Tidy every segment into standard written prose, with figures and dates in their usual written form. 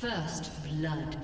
First blood.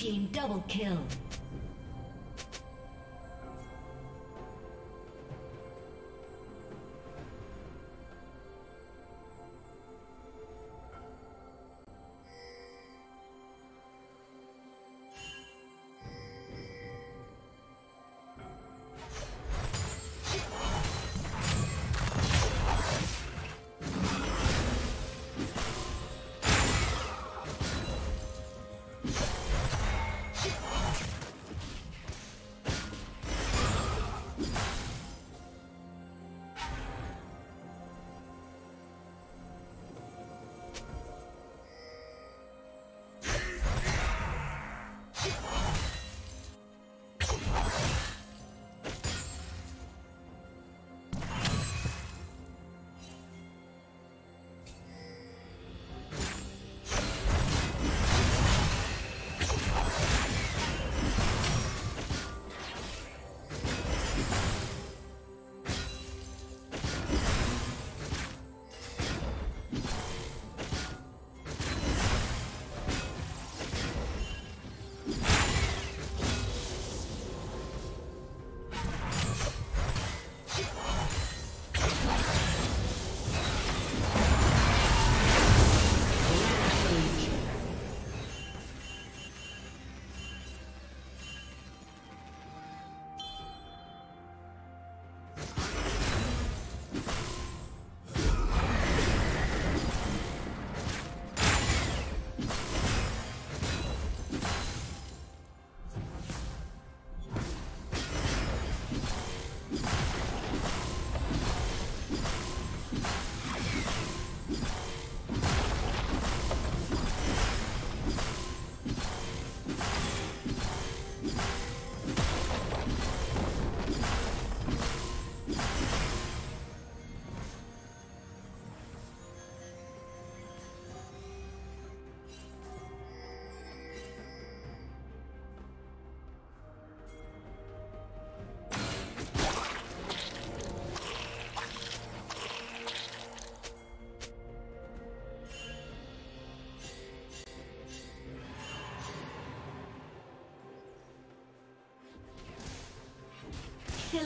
team double kill.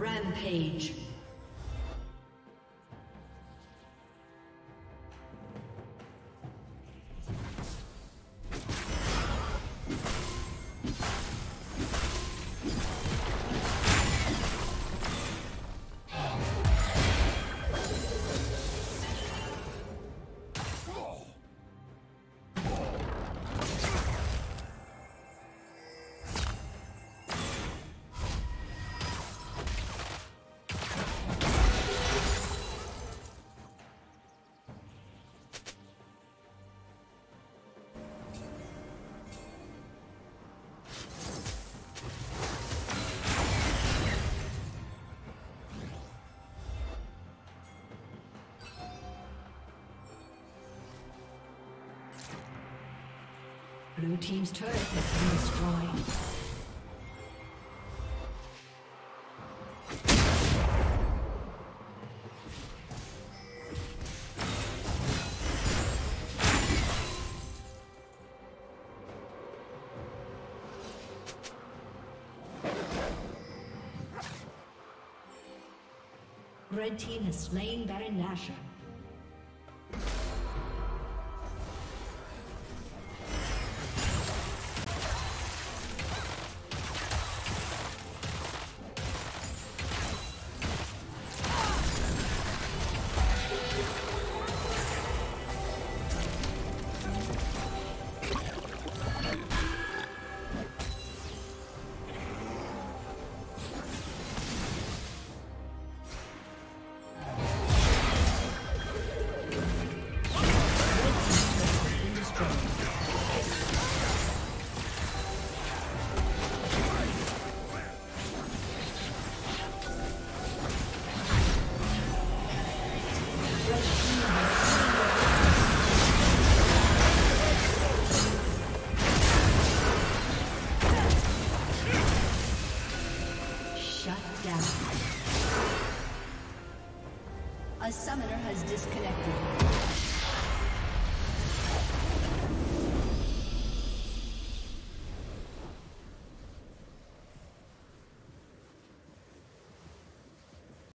Rampage. Blue team's turret has been destroyed. Red team has slain Baron Nashor.